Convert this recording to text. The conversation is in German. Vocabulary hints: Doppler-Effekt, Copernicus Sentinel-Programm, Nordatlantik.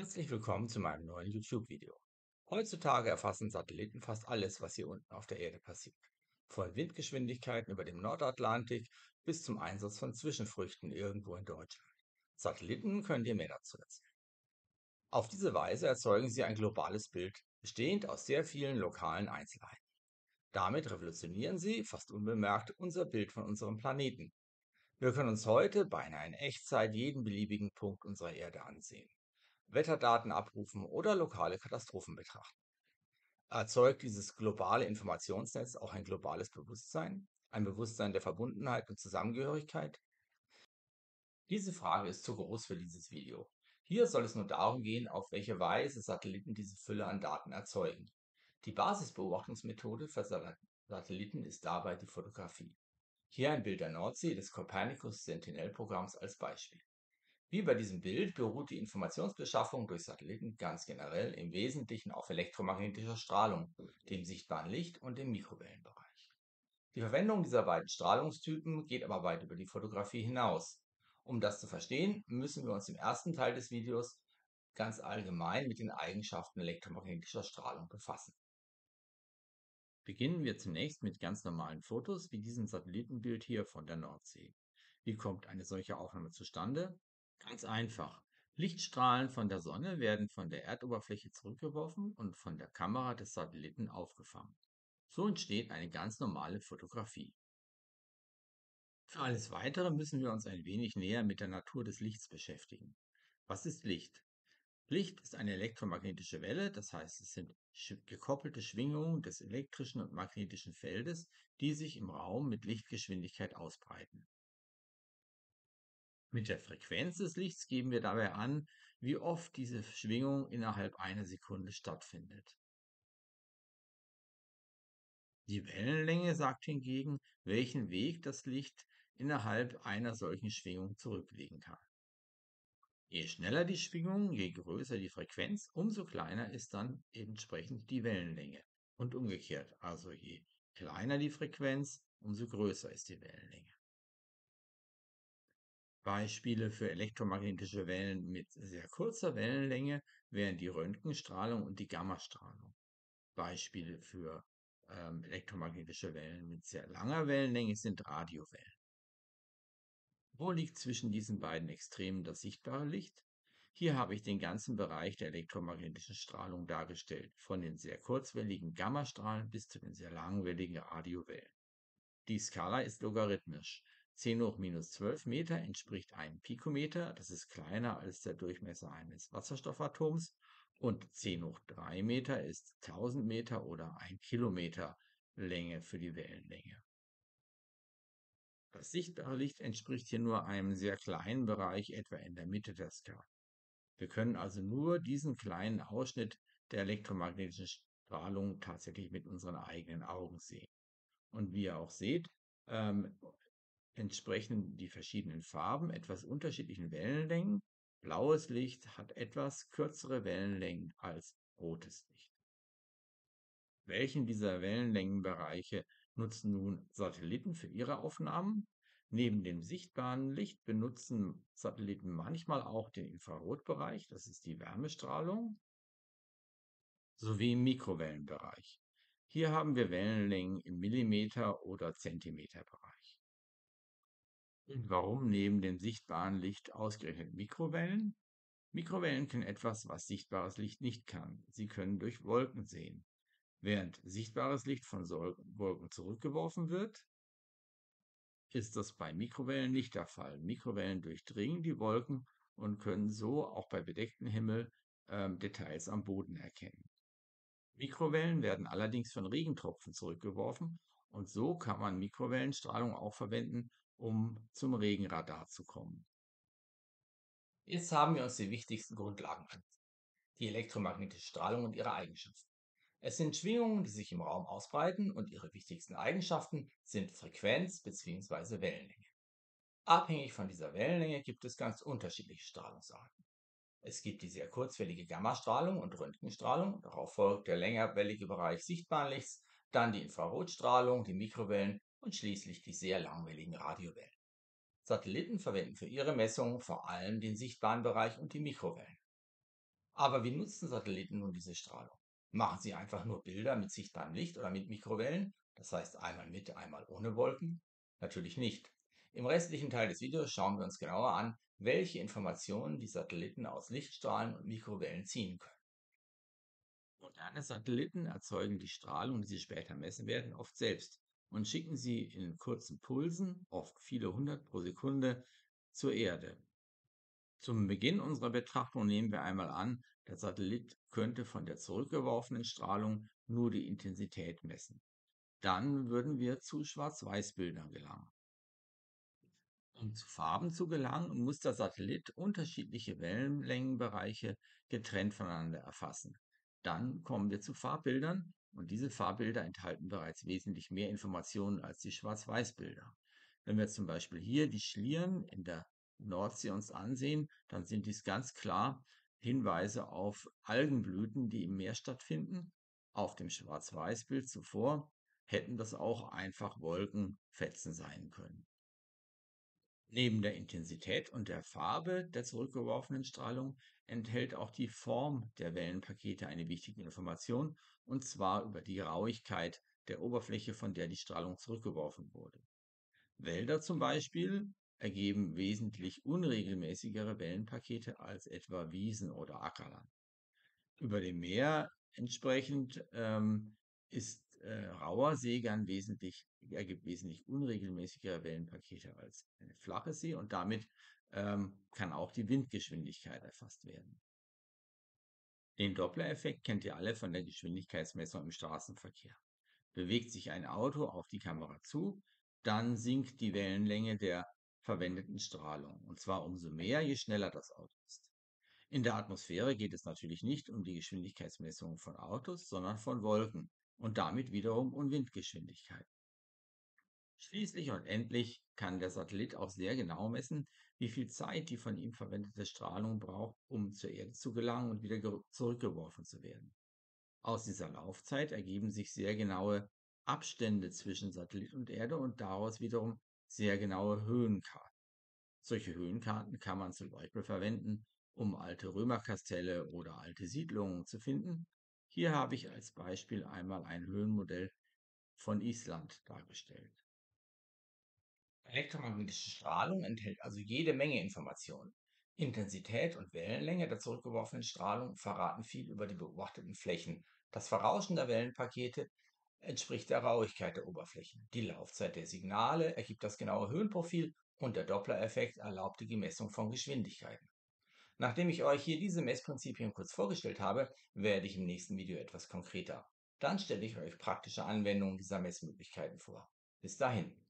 Herzlich willkommen zu meinem neuen YouTube-Video. Heutzutage erfassen Satelliten fast alles, was hier unten auf der Erde passiert. Von Windgeschwindigkeiten über dem Nordatlantik bis zum Einsatz von Zwischenfrüchten irgendwo in Deutschland. Satelliten können dir mehr dazu erzählen. Auf diese Weise erzeugen sie ein globales Bild, bestehend aus sehr vielen lokalen Einzelheiten. Damit revolutionieren sie, fast unbemerkt, unser Bild von unserem Planeten. Wir können uns heute beinahe in Echtzeit jeden beliebigen Punkt unserer Erde ansehen, Wetterdaten abrufen oder lokale Katastrophen betrachten. Erzeugt dieses globale Informationsnetz auch ein globales Bewusstsein? Ein Bewusstsein der Verbundenheit und Zusammengehörigkeit? Diese Frage ist zu groß für dieses Video. Hier soll es nur darum gehen, auf welche Weise Satelliten diese Fülle an Daten erzeugen. Die Basisbeobachtungsmethode für Satelliten ist dabei die Fotografie. Hier ein Bild der Nordsee des Copernicus Sentinel-Programms als Beispiel. Wie bei diesem Bild beruht die Informationsbeschaffung durch Satelliten ganz generell im Wesentlichen auf elektromagnetischer Strahlung, dem sichtbaren Licht und dem Mikrowellenbereich. Die Verwendung dieser beiden Strahlungstypen geht aber weit über die Fotografie hinaus. Um das zu verstehen, müssen wir uns im ersten Teil des Videos ganz allgemein mit den Eigenschaften elektromagnetischer Strahlung befassen. Beginnen wir zunächst mit ganz normalen Fotos, wie diesem Satellitenbild hier von der Nordsee. Wie kommt eine solche Aufnahme zustande? Ganz einfach. Lichtstrahlen von der Sonne werden von der Erdoberfläche zurückgeworfen und von der Kamera des Satelliten aufgefangen. So entsteht eine ganz normale Fotografie. Für alles Weitere müssen wir uns ein wenig näher mit der Natur des Lichts beschäftigen. Was ist Licht? Licht ist eine elektromagnetische Welle, das heißt, es sind gekoppelte Schwingungen des elektrischen und magnetischen Feldes, die sich im Raum mit Lichtgeschwindigkeit ausbreiten. Mit der Frequenz des Lichts geben wir dabei an, wie oft diese Schwingung innerhalb einer Sekunde stattfindet. Die Wellenlänge sagt hingegen, welchen Weg das Licht innerhalb einer solchen Schwingung zurücklegen kann. Je schneller die Schwingung, je größer die Frequenz, umso kleiner ist dann entsprechend die Wellenlänge. Und umgekehrt, also je kleiner die Frequenz, umso größer ist die Wellenlänge. Beispiele für elektromagnetische Wellen mit sehr kurzer Wellenlänge wären die Röntgenstrahlung und die Gammastrahlung. Beispiele für elektromagnetische Wellen mit sehr langer Wellenlänge sind Radiowellen. Wo liegt zwischen diesen beiden Extremen das sichtbare Licht? Hier habe ich den ganzen Bereich der elektromagnetischen Strahlung dargestellt, von den sehr kurzwelligen Gammastrahlen bis zu den sehr langwelligen Radiowellen. Die Skala ist logarithmisch. 10 hoch minus 12 Meter entspricht einem Pikometer, das ist kleiner als der Durchmesser eines Wasserstoffatoms, und 10 hoch 3 Meter ist 1000 Meter oder 1 Kilometer Länge für die Wellenlänge. Das sichtbare Licht entspricht hier nur einem sehr kleinen Bereich, etwa in der Mitte der Skala. Wir können also nur diesen kleinen Ausschnitt der elektromagnetischen Strahlung tatsächlich mit unseren eigenen Augen sehen. Und wie ihr auch seht, entsprechen die verschiedenen Farben etwas unterschiedlichen Wellenlängen. Blaues Licht hat etwas kürzere Wellenlängen als rotes Licht. Welchen dieser Wellenlängenbereiche nutzen nun Satelliten für ihre Aufnahmen? Neben dem sichtbaren Licht benutzen Satelliten manchmal auch den Infrarotbereich, das ist die Wärmestrahlung, sowie im Mikrowellenbereich. Hier haben wir Wellenlängen im Millimeter- oder Zentimeterbereich. Und warum neben dem sichtbaren Licht ausgerechnet Mikrowellen? Mikrowellen können etwas, was sichtbares Licht nicht kann. Sie können durch Wolken sehen. Während sichtbares Licht von Wolken zurückgeworfen wird, ist das bei Mikrowellen nicht der Fall. Mikrowellen durchdringen die Wolken und können so auch bei bedecktem Himmel Details am Boden erkennen. Mikrowellen werden allerdings von Regentropfen zurückgeworfen und so kann man Mikrowellenstrahlung auch verwenden, um zum Regenradar zu kommen. Jetzt haben wir uns die wichtigsten Grundlagen angesehen. Die elektromagnetische Strahlung und ihre Eigenschaften. Es sind Schwingungen, die sich im Raum ausbreiten und ihre wichtigsten Eigenschaften sind Frequenz bzw. Wellenlänge. Abhängig von dieser Wellenlänge gibt es ganz unterschiedliche Strahlungsarten. Es gibt die sehr kurzwellige Gammastrahlung und Röntgenstrahlung, darauf folgt der längerwellige Bereich sichtbaren Lichts, dann die Infrarotstrahlung, die Mikrowellen und schließlich die sehr langwelligen Radiowellen. Satelliten verwenden für ihre Messungen vor allem den sichtbaren Bereich und die Mikrowellen. Aber wie nutzen Satelliten nun diese Strahlung? Machen sie einfach nur Bilder mit sichtbarem Licht oder mit Mikrowellen? Das heißt einmal mit, einmal ohne Wolken? Natürlich nicht. Im restlichen Teil des Videos schauen wir uns genauer an, welche Informationen die Satelliten aus Lichtstrahlen und Mikrowellen ziehen können. Moderne Satelliten erzeugen die Strahlung, die sie später messen werden, oft selbst und schicken sie in kurzen Pulsen, oft viele hundert pro Sekunde, zur Erde. Zum Beginn unserer Betrachtung nehmen wir einmal an, der Satellit könnte von der zurückgeworfenen Strahlung nur die Intensität messen. Dann würden wir zu Schwarz-Weiß-Bildern gelangen. Um zu Farben zu gelangen, muss der Satellit unterschiedliche Wellenlängenbereiche getrennt voneinander erfassen. Dann kommen wir zu Farbbildern und diese Farbbilder enthalten bereits wesentlich mehr Informationen als die Schwarz-Weiß-Bilder. Wenn wir zum Beispiel hier die Schlieren in der Nordsee uns ansehen, dann sind dies ganz klar Hinweise auf Algenblüten, die im Meer stattfinden. Auf dem Schwarz-Weiß-Bild zuvor hätten das auch einfach Wolkenfetzen sein können. Neben der Intensität und der Farbe der zurückgeworfenen Strahlung enthält auch die Form der Wellenpakete eine wichtige Information, und zwar über die Rauigkeit der Oberfläche, von der die Strahlung zurückgeworfen wurde. Wälder zum Beispiel ergeben wesentlich unregelmäßigere Wellenpakete als etwa Wiesen oder Ackerland. Über dem Meer entsprechend rauer See ergibt wesentlich unregelmäßigere Wellenpakete als eine flache See, und damit kann auch die Windgeschwindigkeit erfasst werden. Den Doppler-Effekt kennt ihr alle von der Geschwindigkeitsmessung im Straßenverkehr. Bewegt sich ein Auto auf die Kamera zu, dann sinkt die Wellenlänge der verwendeten Strahlung, und zwar umso mehr, je schneller das Auto ist. In der Atmosphäre geht es natürlich nicht um die Geschwindigkeitsmessung von Autos, sondern von Wolken und damit wiederum um Windgeschwindigkeit. Schließlich und endlich kann der Satellit auch sehr genau messen, wie viel Zeit die von ihm verwendete Strahlung braucht, um zur Erde zu gelangen und wieder zurückgeworfen zu werden. Aus dieser Laufzeit ergeben sich sehr genaue Abstände zwischen Satellit und Erde und daraus wiederum sehr genaue Höhenkarten. Solche Höhenkarten kann man zum Beispiel verwenden, um alte Römerkastelle oder alte Siedlungen zu finden. Hier habe ich als Beispiel einmal ein Höhenmodell von Island dargestellt. Elektromagnetische Strahlung enthält also jede Menge Informationen. Intensität und Wellenlänge der zurückgeworfenen Strahlung verraten viel über die beobachteten Flächen. Das Verrauschen der Wellenpakete entspricht der Rauigkeit der Oberflächen. Die Laufzeit der Signale ergibt das genaue Höhenprofil und der Doppler-Effekt erlaubt die Messung von Geschwindigkeiten. Nachdem ich euch hier diese Messprinzipien kurz vorgestellt habe, werde ich im nächsten Video etwas konkreter. Dann stelle ich euch praktische Anwendungen dieser Messmöglichkeiten vor. Bis dahin.